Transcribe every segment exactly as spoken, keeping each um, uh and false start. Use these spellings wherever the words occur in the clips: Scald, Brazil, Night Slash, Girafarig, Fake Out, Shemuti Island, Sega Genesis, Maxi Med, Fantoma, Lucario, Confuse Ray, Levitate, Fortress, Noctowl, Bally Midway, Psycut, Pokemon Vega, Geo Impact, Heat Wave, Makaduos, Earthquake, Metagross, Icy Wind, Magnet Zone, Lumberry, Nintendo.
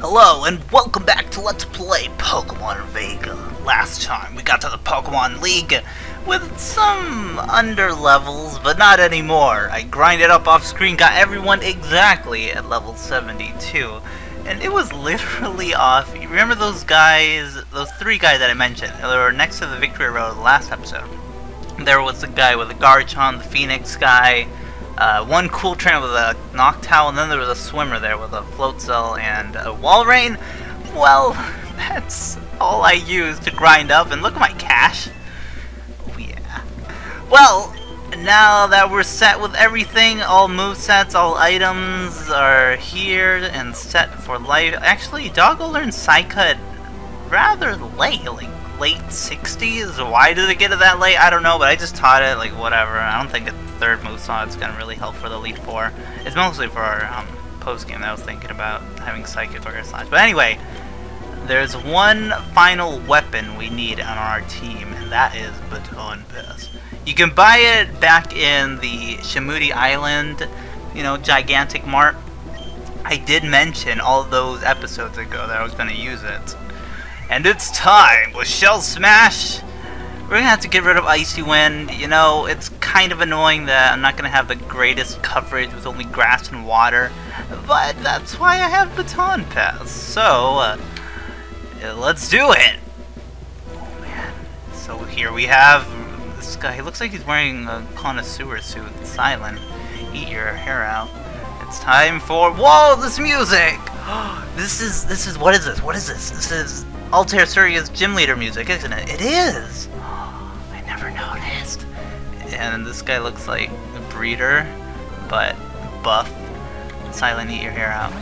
Hello and welcome back to Let's Play Pokemon Vega. Last time we got to the Pokemon League with some underlevels, but not anymore. I grinded up off screen, got everyone exactly at level seventy-two. And it was literally off. You remember those guys, those three guys that I mentioned? They were next to the Victory Road last episode. There was the guy with the Garchomp, the Phoenix guy, Uh, one cool trainer with a Noctowl, and then there was a swimmer there with a Floatzel and a Walrein. Well, that's all I used to grind up, and look at my cash. Oh yeah. Well, now that we're set with everything, all movesets, all items are here and set for life. Actually, Doggo learned Psycut rather late, like late sixties. Why did it get to that late? I don't know, but I just taught it, like whatever. I don't think it. Third movesaw, it's gonna really help for the Elite Four. It's mostly for our um, post game that I was thinking about having Psycut or Slash. But anyway, there's one final weapon we need on our team, and that is Baton Pass. You can buy it back in the Shemuti Island, you know, gigantic mart. I did mention all those episodes ago that I was gonna use it, and it's time with Shell Smash. We're gonna have to get rid of Icy Wind. You know, it's kind of annoying that I'm not gonna have the greatest coverage with only grass and water, but that's why I have Baton Pass. So, uh, let's do it! Oh, man. So here we have this guy. He looks like he's wearing a connoisseur suit. It's silent. Eat your hair out. It's time for— whoa, this music! This is, this is, what is this? What is this? This is Altair Surya's gym leader music, isn't it? It is! Noticed. And this guy looks like a breeder, but buff. Silent, eat your hair out.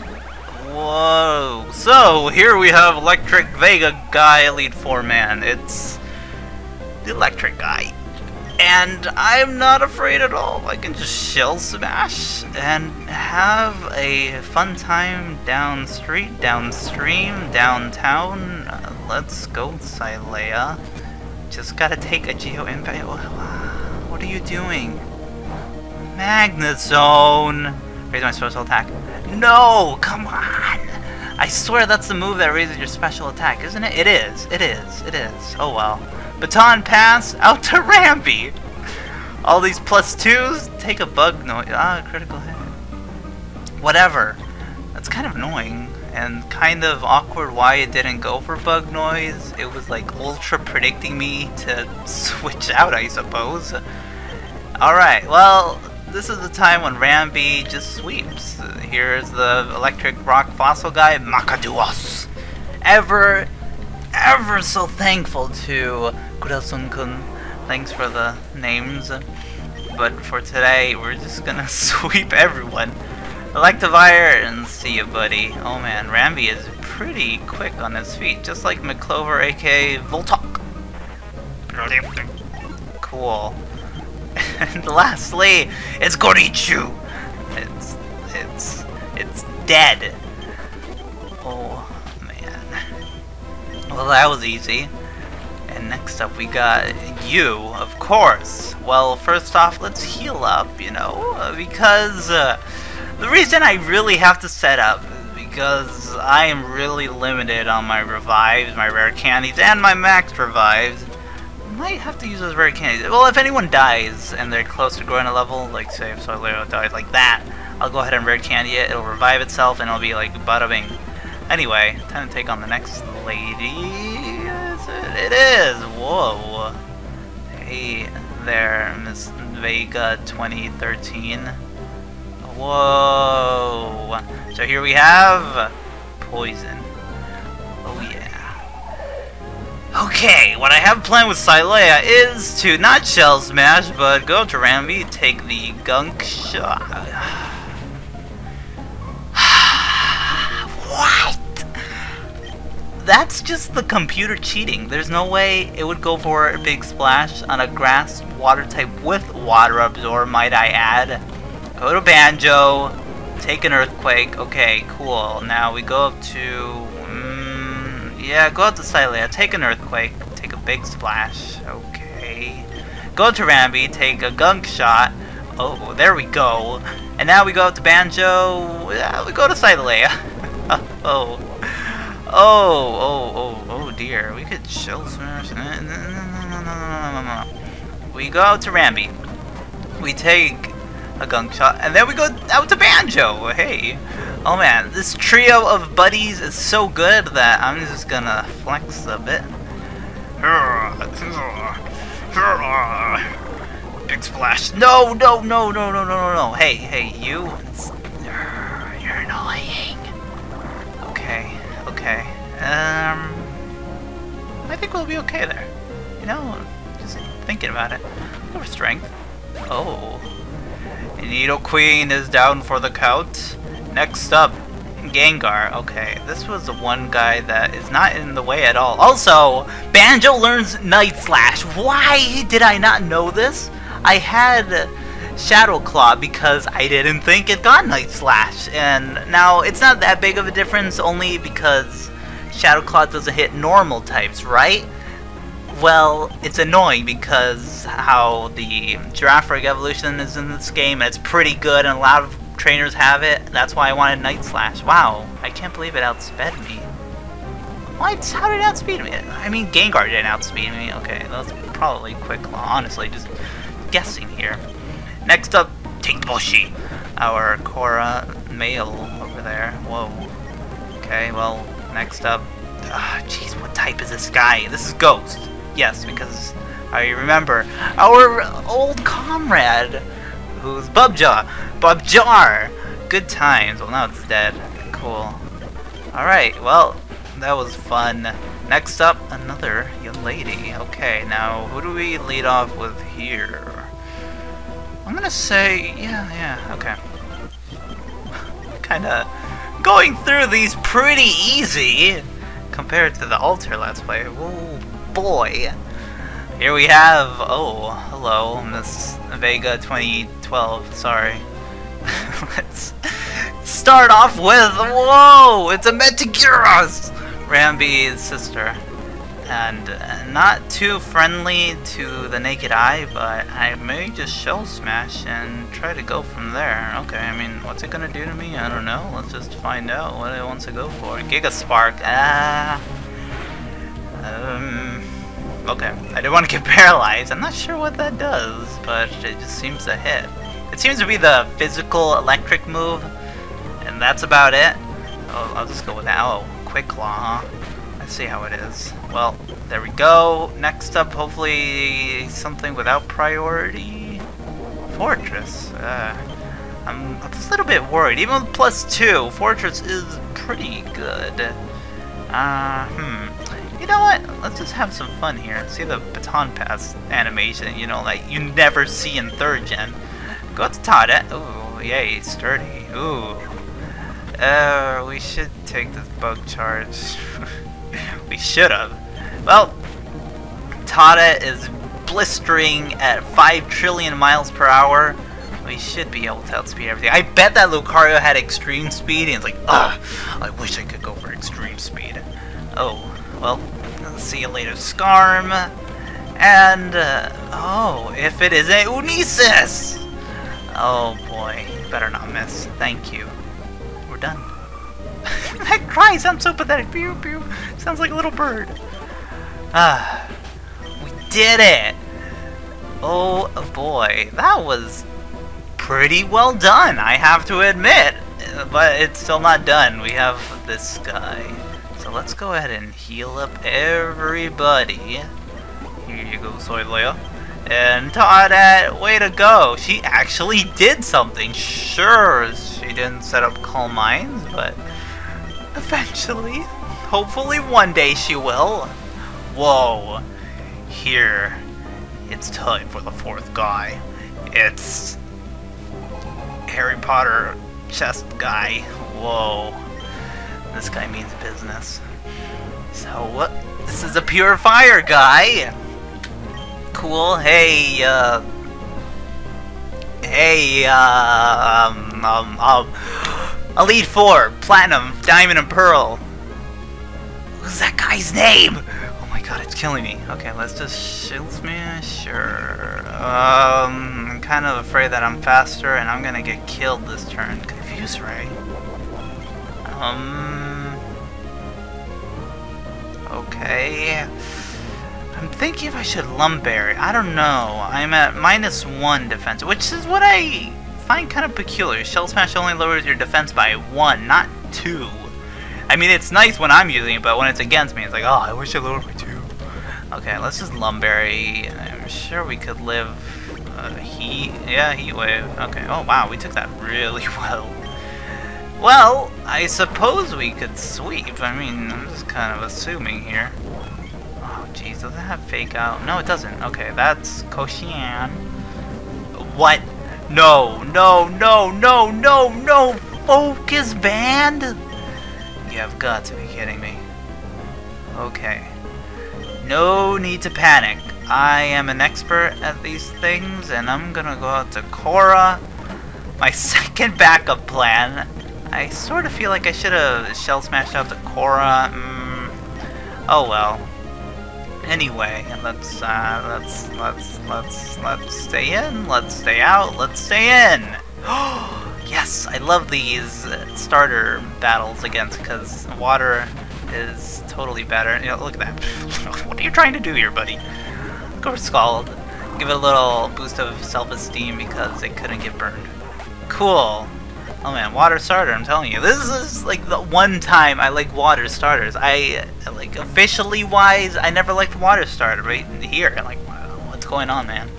Whoa! So here we have Electric Vega guy, Elite Four man. It's the Electric guy, and I'm not afraid at all. I can just Shell Smash and have a fun time down street, downstream, downtown. Uh, let's go, Sileia. Just gotta take a Geo Impact. What are you doing? Magnet Zone! Raise my special attack. No! Come on! I swear that's the move that raises your special attack, isn't it? It is. It is. It is. Oh well. Baton Pass out to Rambi! All these plus twos? Take a bug noise. Ah, critical hit. Whatever. That's kind of annoying. And kind of awkward why it didn't go for bug noise. It was like ultra predicting me to switch out, I suppose. Alright, well, this is the time when Rambi just sweeps. Here's the electric rock fossil guy, Makaduos. Ever, ever so thankful to Kurasun-kun. Thanks for the names. But for today, we're just gonna sweep everyone. Electivire, and see ya, buddy. Oh man, Rambi is pretty quick on his feet, just like McClover, aka Voltok. Cool. And lastly, it's Gorichu. It's it's it's dead. Oh man. Well, that was easy. And next up, we got you, of course. Well, first off, let's heal up, you know, because. Uh, The reason I really have to set up is because I am really limited on my revives, my rare candies, and my max revives. Might have to use those rare candies. Well, if anyone dies and they're close to growing a level, like say if Solero dies like that, I'll go ahead and rare candy it, it'll revive itself, and it'll be like bada bing. Anyway, time to take on the next lady. Is it? It is! Whoa. Hey there, Miss Vega twenty thirteen. Whoa! So here we have poison. Oh yeah. Okay, what I have planned with Sileia is to not Shell Smash, but go to Rambi, take the Gunk Shot. What? That's just the computer cheating. There's no way it would go for a Big Splash on a grass water type with water absorb, might I add. Go to Banjo, take an Earthquake, okay, cool. Now we go up to, um, yeah, go up to Sileia, take an Earthquake, take a Big Splash, okay. Go to Rambi, take a Gunk Shot, oh, there we go. And now we go up to Banjo, yeah, we go to Sileia. Oh, Oh, oh, oh, oh dear. We could Shell Smash. No, no, no, no, no, no, no, no. We go out to Rambi. We take a Gunk Shot, and then we go out to Banjo. Hey. Oh man, this trio of buddies is so good that I'm just gonna flex a bit. Big Splash. No, no, no, no, no, no, no, no. Hey, hey, you. It's, you're annoying. Okay, okay. Um, I think we'll be okay there. You know, just thinking about it. More strength. Oh. Needle Queen is down for the count. Next up, Gengar. Okay, this was the one guy that is not in the way at all. Also, Banjo learns Night Slash. Why did I not know this? I had Shadow Claw because I didn't think it got Night Slash. And now, it's not that big of a difference only because Shadow Claw doesn't hit normal types, right? Well, it's annoying because how the Giraffarig evolution is in this game. It's pretty good and a lot of trainers have it. That's why I wanted Night Slash. Wow, I can't believe it outsped me. What? How did it outspeed me? I mean, Gengar didn't outspeed me. Okay, that was probably Quick Claw. Honestly, just guessing here. Next up, Tinkboshi, our Korra male over there. Whoa. Okay, well, next up. Jeez, what type is this guy? This is Ghost. Yes, because I remember our old comrade. Who's Bubjar? Bubjar! Good times. Well, now it's dead. Cool. Alright, well, that was fun. Next up, another young lady. Okay, now, who do we lead off with here? I'm gonna say... yeah, yeah, okay. Kinda going through these pretty easy compared to the Altair Let's Play. Oh, boy. Here we have... oh, hello, Miss Vega twenty twelve, sorry. Let's start off with... whoa! It's a Metaguros! Rambi's sister. And not too friendly to the naked eye, but I may just Shell Smash and try to go from there. Okay, I mean, what's it gonna do to me? I don't know. Let's just find out what it wants to go for. Giga Spark. Ah... Um... Okay, I didn't want to get paralyzed. I'm not sure what that does, but it just seems to hit. It seems to be the physical electric move, and that's about it. Oh, I'll just go with that. Oh, Quick Claw, huh? Let's see how it is. Well, there we go. Next up, hopefully something without priority. Fortress. Uh, I'm just a little bit worried. Even with plus two, Fortress is pretty good. Uh, hmm. You know what? Let's just have some fun here. See the Baton Pass animation, you know, like you never see in third gen. Go to Tada. Ooh, yay, sturdy. Ooh. Uh, we should take this bug charge. We should have. Well, Tada is blistering at five trillion miles per hour. We should be able to outspeed everything. I bet that Lucario had Extreme Speed and it's like, ugh, I wish I could go for Extreme Speed. Oh. Well, see you later, Skarm. And, uh, oh, if it is a Unisys! Oh boy, better not miss. Thank you. We're done. That cry sounds so pathetic. Pew, pew. Sounds like a little bird. Ah, we did it! Oh boy, that was pretty well done, I have to admit. But it's still not done. We have this guy. So let's go ahead and heal up everybody. Here you go, Sileia. And Tada, way to go! She actually did something! Sure, she didn't set up coal mines, but eventually, hopefully one day she will. Whoa. Here, it's time for the fourth guy. It's... Harry Potter chest guy. Whoa. This guy means business. So, what? Uh, this is a pure fire guy! Cool. Hey, uh... Hey, uh... Um, um, um... Elite Four, Platinum, Diamond, and Pearl. What's that guy's name? Oh my god, it's killing me. Okay, let's just Shell Smash. Sure. Um, I'm kind of afraid that I'm faster and I'm gonna get killed this turn. Confuse Ray. Um... Okay. I'm thinking if I should Lumberry. I don't know. I'm at minus one defense, which is what I find kind of peculiar. Shell Smash only lowers your defense by one, not two. I mean, it's nice when I'm using it, but when it's against me, it's like, oh, I wish I lowered by two. Okay, let's just Lumberry. I'm sure we could live uh, heat. Yeah, heat wave. Okay. Oh, wow. We took that really well. Well, I suppose we could sweep. I mean, I'm just kind of assuming here. Oh, jeez. Does it have fake out? No, it doesn't. Okay, that's Koshien. What? No, no, no, no, no, no. Focus band? You have got to be kidding me. Okay. No need to panic. I am an expert at these things, and I'm gonna go out to Korra. My second backup plan. I sort of feel like I should have shell smashed out to Korra. Mm. Oh well. Anyway, let's uh, let's let's let's let's stay in. Let's stay out. Let's stay in. Yes, I love these starter battles against because water is totally better. You know, look at that. What are you trying to do here, buddy? Go for Scald. Give it a little boost of self-esteem because it couldn't get burned. Cool. Oh man, water starter, I'm telling you. This is like the one time I like water starters. I, like, officially wise, I never liked water starter right here. I'm like, wow, what's going on, man?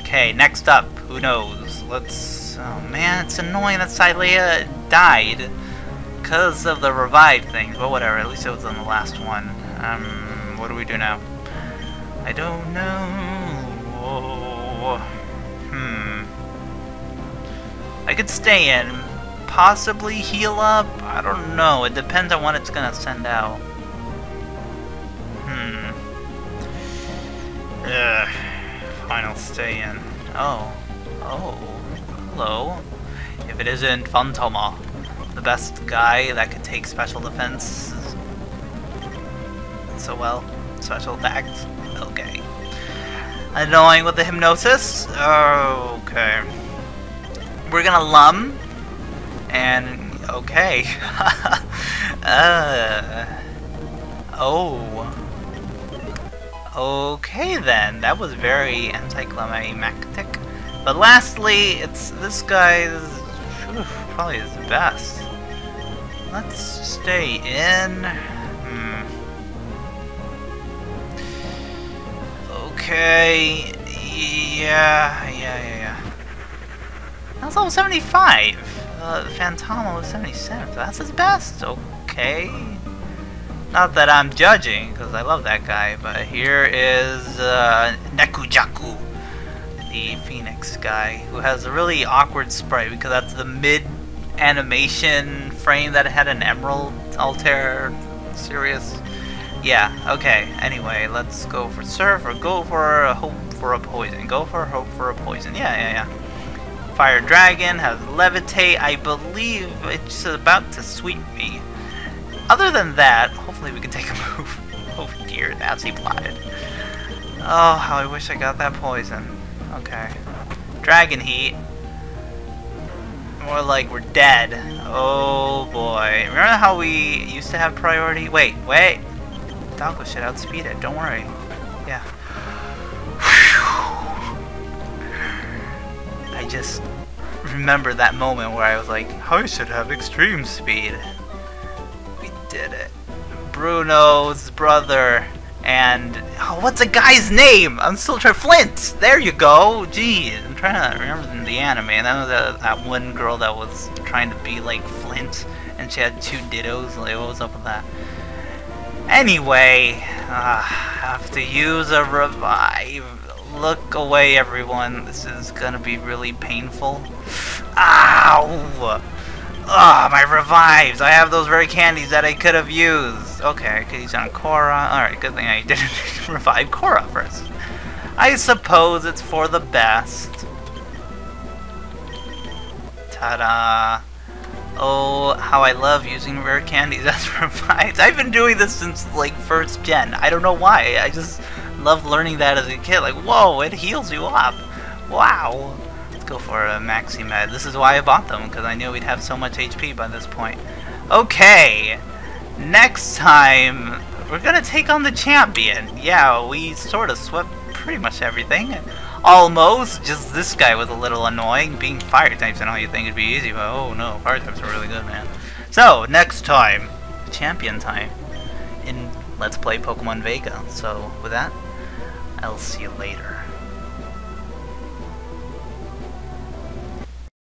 Okay, next up, who knows? Let's, oh man, it's annoying that Sileia died because of the revive thing. But whatever, at least it was on the last one. Um, what do we do now? I don't know. Whoa. Hmm. I could stay in, possibly heal up, I don't know, it depends on what it's gonna send out. Hmm. Ugh. Final stay in. Oh. Oh. Hello. If it isn't Fantoma, the best guy that could take special defense so well. Special attacks. Okay. Annoying with the hypnosis? Oh, okay. We're gonna lum, and okay. uh, oh. Okay then, that was very anticlimactic. But lastly, it's this guy's whew, probably his best. Let's stay in. Hmm. Okay. Yeah. Yeah. Yeah. Yeah. That's level seventy-five. Uh, Fantoma was seventy-seven. So that's his best. Okay. Not that I'm judging, because I love that guy. But here is uh, Nekujaku, the Phoenix guy, who has a really awkward sprite because that's the mid-animation frame that had an Emerald Altair Surya. Yeah. Okay. Anyway, let's go for Surf or go for a Hope for a Poison. Go for Hope for a Poison. Yeah. Yeah. Yeah. Fire Dragon has Levitate. I believe it's about to sweep me. Other than that, hopefully we can take a move. Oh dear, that's he plotted. Oh, how I wish I got that poison. Okay. Dragon Heat. More like we're dead. Oh boy. Remember how we used to have priority? Wait, wait. Falco should outspeed it. Don't worry. Yeah. I just remember that moment where I was like, I should have extreme speed. We did it. Bruno's brother and... Oh, what's a guy's name? I'm still trying... Flint! There you go! Gee, I'm trying to remember the anime. And I know that, that one girl that was trying to be like Flint and she had two dittos. Like, what was up with that? Anyway, uh, I have to use a revive. Look away, everyone. This is gonna be really painful. Ow! Ah, my revives! I have those rare candies that I could have used. Okay, I could use on Korra. Alright, good thing I didn't revive Korra first. I suppose it's for the best. Ta-da! Oh, how I love using rare candies as revives. I've been doing this since, like, first gen. I don't know why. I just... love learning that as a kid, like, whoa, it heals you up. Wow. Let's go for a Maxi Med. This is why I bought them, because I knew we'd have so much H P by this point. Okay. Next time, We're gonna take on the champion. Yeah, we sort of swept pretty much everything. Almost, just this guy was a little annoying. Being fire types and all, you think it'd be easy, but oh no, fire types are really good, man. So, next time, champion time, in Let's Play Pokemon Vega. So, with that, I'll see you later.